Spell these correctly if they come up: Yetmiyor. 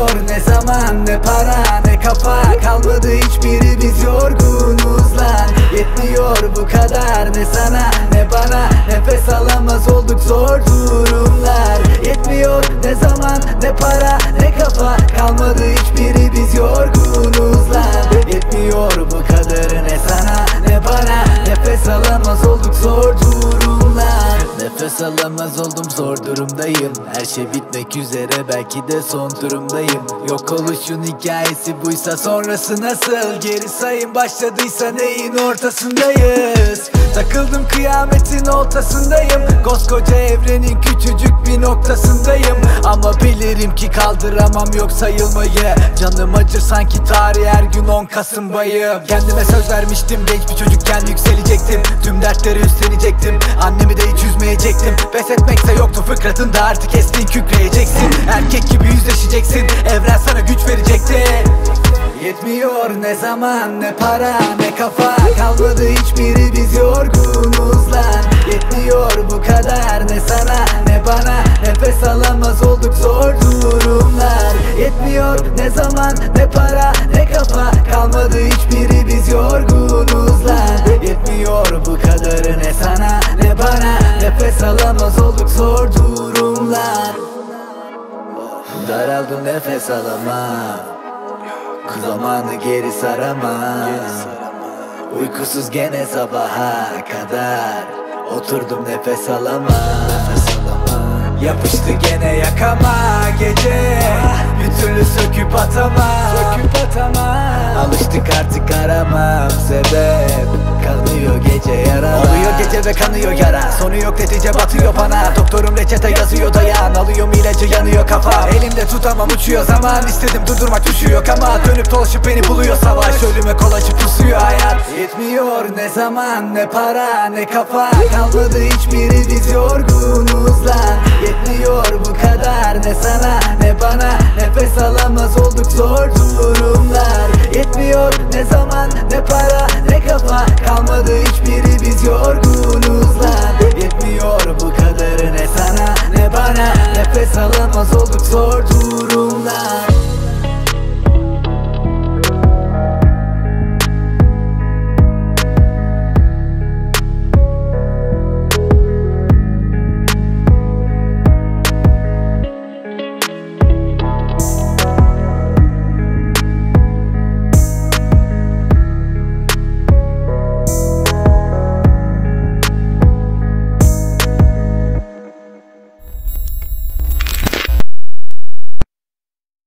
yetmiyor. Ne zaman, ne para, ne kafa, kalmadı hiçbiri, biz yorgunuz lan. Yetmiyor bu kadar, ne sana ne bana, nefes alamaz olduk zor durumlar. Yetmiyor ne zaman, ne para, ne kafa, kalmadı hiçbiri, biz yorgunuz lan. Yetmiyor bu kadar, ne sana ne bana, nefes alamaz olduk zor durumlar. Nefes alamaz oldum, zor durumdayım. Her şey bitmek üzere, belki de son durumdayım. Yok oluşun hikayesi buysa sonrası nasıl? Geri sayım başladıysa neyin ortasındayız? Takıldım kıyametin ortasındayım. Koskoca evrenin küçücük bir noktasındayım. Ama bilirim ki kaldıramam yok sayılmayı. Canım acır sanki tarih her gün 10 Kasım bayım. Kendime söz vermiştim, genç bir çocukken yükselecektim. Tüm dertleri üstlenecektim, annemi de hiç üzmeyecektim. Pes etmekse yoktu fıkratında, artık estin kükreyeceksin. Erkek gibi yüzleşeceksin, evren sana güç verecekti. Yetmiyor ne zaman, ne para, ne kafa, kalmadı hiçbiri, biz yorgunuz lan. Yetmiyor bu kadar, ne sana ne bana, nefes alamaz olduk zor durumlar. Yetmiyor ne zaman, ne para, ne kafa, kalmadı hiçbiri, biz yorgunuz lan. Yetmiyor bu kadarı, ne sana ne bana, nefes alamaz olduk zor durumlar. Daraldım, nefes alamam, zamanı geri saramam. Uykusuz gene sabaha kadar oturdum, nefes alamam. Yapıştı gene yakama gece, bir türlü söküp atamam. Alıştık artık, aramam sebep, kanıyor gece yara. Oluyor gece ve kanıyor yara, sonu yok, netice batıyor bana. Doktorum reçete yazıyor, dayan. Alıyorum ilacı, yanıyor kafa. Elimde tutamam, uçuyor zaman. İstedim durdurmak, düşüyor ama dönüp dolaşıp beni buluyor savaş. Ölüme kolaşıp pusuyor hayat. Yetmiyor ne zaman, ne para, ne kafa, kalmadı hiçbiri, biz yorgunuz lan. Yetmiyor bu kadar, ne sana ne bana, nefes alamaz olduk zor durumlar. Yetmiyor ne zaman,